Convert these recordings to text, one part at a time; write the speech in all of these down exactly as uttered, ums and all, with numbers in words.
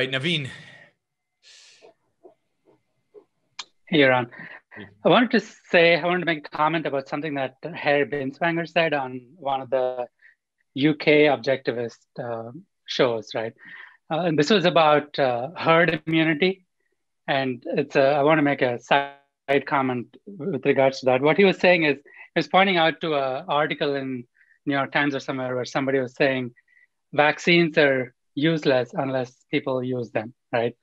Right, Naveen. Hey, Yaron. I wanted to say, I wanted to make a comment about something that Harry Binswanger said on one of the U K objectivist uh, shows, right? Uh, and this was about uh, herd immunity. And it's a, I want to make a side comment with regards to that. What he was saying is, he was pointing out to an article in New York Times or somewhere where somebody was saying, vaccines are useless unless people use them, right?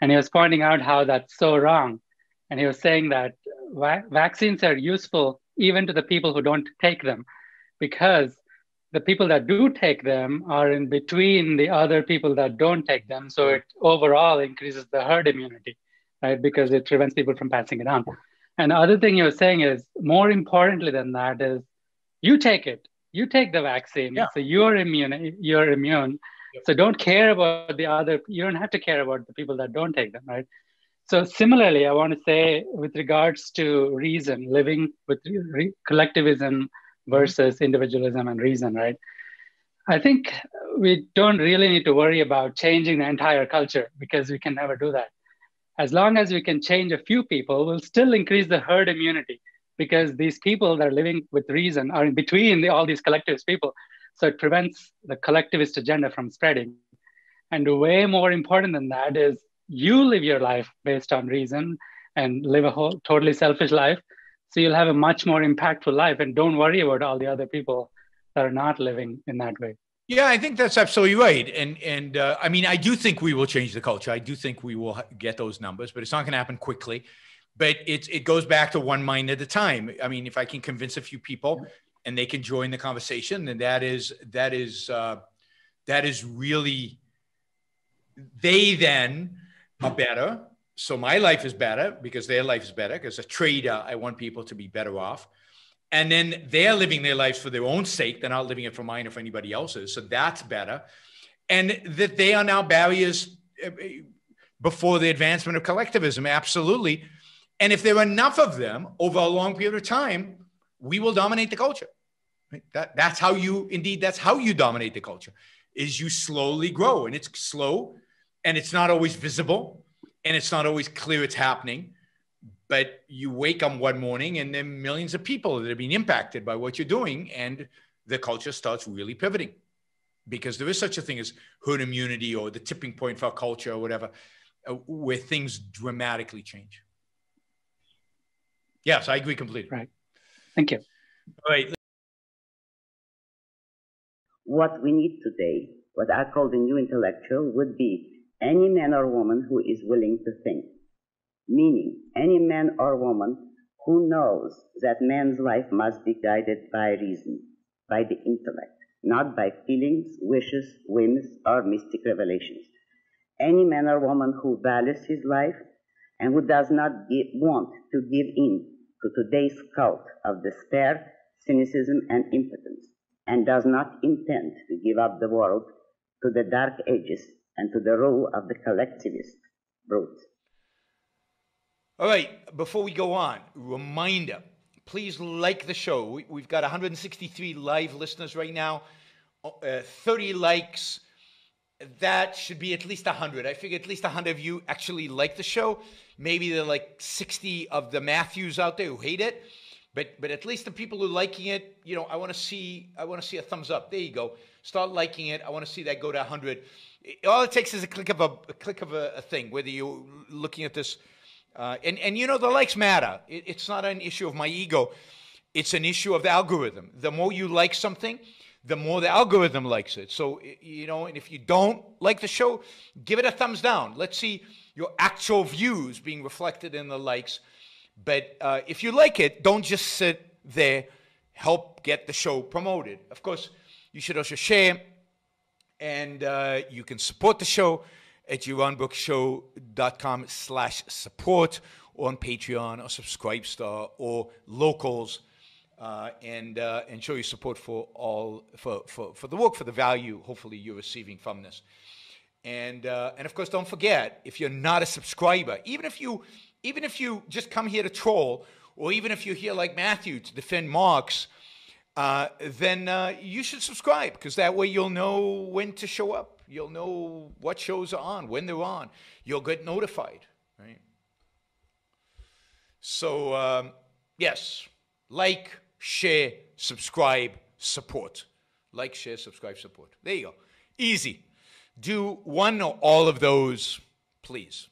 And he was pointing out how that's so wrong. And he was saying that va vaccines are useful even to the people who don't take them, because the people that do take them are in between the other people that don't take them. So it overall increases the herd immunity, right? Because it prevents people from passing it on. And the other thing he was saying is, more importantly than that is, you take it, you take the vaccine. Yeah. So you're immune, you're immune. So don't care about the other, you don't have to care about the people that don't take them, right? So similarly, I want to say with regards to reason, living with re collectivism versus individualism and reason, right? I think we don't really need to worry about changing the entire culture, because we can never do that. As long as we can change a few people, we'll still increase the herd immunity, because these people that are living with reason are in between the, all these collectivist people. So it prevents the collectivist agenda from spreading. And way more important than that is, you live your life based on reason and live a whole totally selfish life. So you'll have a much more impactful life, and don't worry about all the other people that are not living in that way. Yeah, I think that's absolutely right. And, and uh, I mean, I do think we will change the culture. I do think we will get those numbers, but it's not going to happen quickly. But it, it goes back to one mind at a time. I mean, if I can convince a few people, and they can join the conversation, and that is that is uh, that is really, they then are better. So my life is better because their life is better. Because as a trader, I want people to be better off, and then they're living their lives for their own sake. They're not living it for mine or for anybody else's. So that's better, and that they are now barriers before the advancement of collectivism. Absolutely, and if there are enough of them over a long period of time, we will dominate the culture. That, that's how you, indeed, that's how you dominate the culture, is you slowly grow. And it's slow, and it's not always visible, and it's not always clear it's happening. But you wake up one morning, and there are millions of people that are being impacted by what you're doing, and the culture starts really pivoting. Because there is such a thing as herd immunity, or the tipping point for our culture, or whatever, where things dramatically change. Yes, I agree completely. Right. Thank you. All right. What we need today, what I call the new intellectual, would be any man or woman who is willing to think. Meaning, any man or woman who knows that man's life must be guided by reason, by the intellect, not by feelings, wishes, whims, or mystic revelations. Any man or woman who values his life and who does not give, want to give in to today's cult of despair, cynicism, and impotence, and does not intend to give up the world to the dark ages and to the rule of the collectivist brute. All right, before we go on, reminder, please like the show. We've got one hundred sixty-three live listeners right now, uh, thirty likes. That should be at least one hundred. I figure at least one hundred of you actually like the show. Maybe there are like sixty of the Matthews out there who hate it, but but at least the people who are liking it, you know, I want to see I want to see a thumbs up. There you go. Start liking it. I want to see that go to one hundred. All it takes is a click of a, a click of a, a thing. Whether you're looking at this, uh, and and you know the likes matter. It, it's not an issue of my ego. It's an issue of the algorithm. The more you like something, the more the algorithm likes it. So, you know, and if you don't like the show, give it a thumbs down. Let's see your actual views being reflected in the likes. But uh, if you like it, don't just sit there. Help get the show promoted. Of course, you should also share. And uh, you can support the show at yaronbrooks show dot com slash support, or on Patreon, or Subscribestar, or Locals. Uh, and uh, and show your support for all for, for for the work, for the value hopefully you're receiving from this, and uh, and of course don't forget, if you're not a subscriber, even if you even if you just come here to troll, or even if you're here like Matthew to defend Marx, uh, then uh, you should subscribe, because that way you'll know when to show up. You'll know what shows are on, when they're on. You'll get notified, right? So, um, yes, like, share, subscribe, support. Like, share, subscribe, support. There you go. Easy. Do one or all of those, please.